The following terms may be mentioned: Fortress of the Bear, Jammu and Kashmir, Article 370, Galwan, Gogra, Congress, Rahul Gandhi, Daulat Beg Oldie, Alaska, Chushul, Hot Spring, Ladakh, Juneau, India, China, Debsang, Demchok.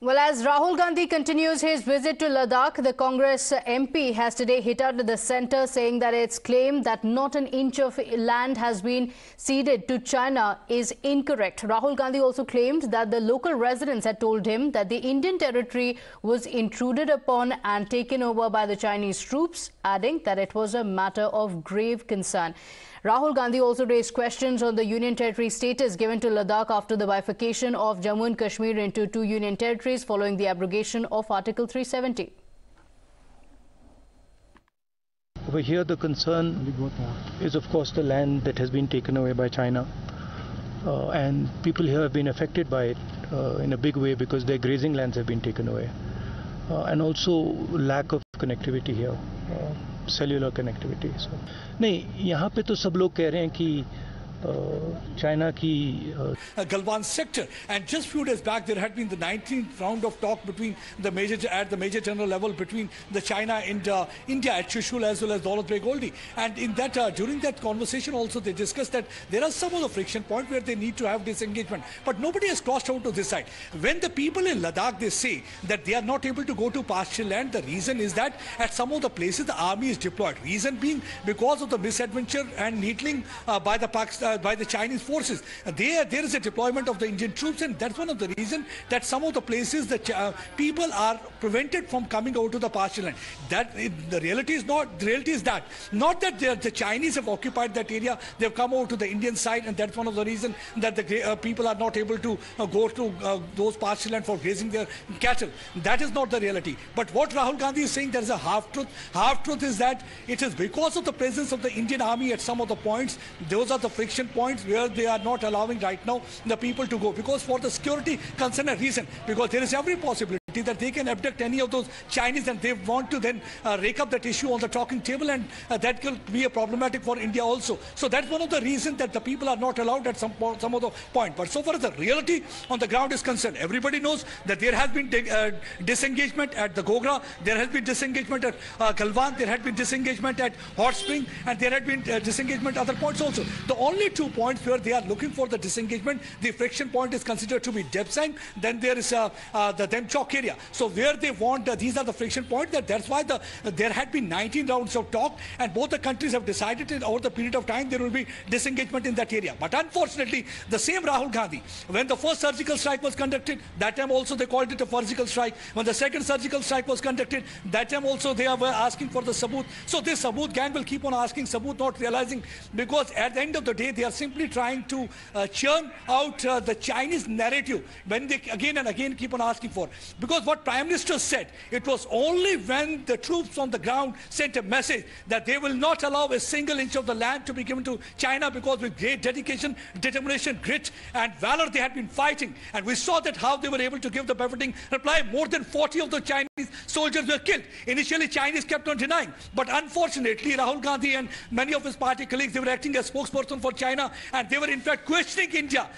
Well, as Rahul Gandhi continues his visit to Ladakh, the Congress MP has today hit out the centre, saying that its claim that not an inch of land has been ceded to China is incorrect. Rahul Gandhi also claimed that the local residents had told him that the Indian territory was intruded upon and taken over by the Chinese troops, adding that it was a matter of grave concern. Rahul Gandhi also raised questions on the Union territory status given to Ladakh after the bifurcation of Jammu and Kashmir into two Union territories following the abrogation of Article 370. Over here, the concern is, of course, the land that has been taken away by China. And people here have been affected by it in a big way because their grazing lands have been taken away. And also lack of connectivity here. Cellular connectivity नहीं यहाँ पे तो सब लोग कह रहे हैं कि China ki Galwan sector, and just few days back there had been the 19th round of talk between the major general level between the China and India at Chushul as well as Daulat Beg Oldie, and in that during that conversation also they discussed that there are some of the friction point where they need to have this engagement, but nobody has crossed out to this side. When the people in Ladakh, they say that they are not able to go to pasture land, the reason is that at some of the places the army is deployed, reason being because of the misadventure and needling by the Chinese forces. There is a deployment of the Indian troops, and that's one of the reasons that some of the places that people are prevented from coming over to the pasture land. The reality is that the Chinese have occupied that area, they've come over to the Indian side, and that's one of the reasons that the people are not able to go to those pasture land for grazing their cattle. That is not the reality. But what Rahul Gandhi is saying, there is a half-truth. Half-truth is that it is because of the presence of the Indian army at some of the points. Those are the friction points where they are not allowing right now the people to go, because for the security concern and reason, because there is every possibility that they can abduct any of those Chinese and they want to then rake up that issue on the talking table, and that could be a problematic for India also. So that's one of the reasons that the people are not allowed at some of the point. But so far as the reality on the ground is concerned, everybody knows that there has been disengagement at the Gogra, there has been disengagement at Galwan, there had been disengagement at Hot Spring, and there had been disengagement at other points also. The only 2 points where they are looking for the disengagement, the friction point is considered to be Debsang, then there is the Demchok area. So where they want, these are the friction points. That's why there had been 19 rounds of talk, and both the countries have decided that over the period of time there will be disengagement in that area. But unfortunately, the same Rahul Gandhi, when the first surgical strike was conducted, that time also they called it a surgical strike. When the second surgical strike was conducted, that time also they were asking for the sabut. So this sabut gang will keep on asking sabut, not realizing, because at the end of the day they are simply trying to churn out the Chinese narrative when they again and again keep on asking for. Because what Prime Minister said, it was only when the troops on the ground sent a message that they will not allow a single inch of the land to be given to China, because with great dedication, determination, grit and valor they had been fighting, and we saw that how they were able to give the befitting reply. More than 40 of the Chinese soldiers were killed. Initially Chinese kept on denying, but unfortunately Rahul Gandhi and many of his party colleagues, they were acting as spokesperson for China, and they were in fact questioning India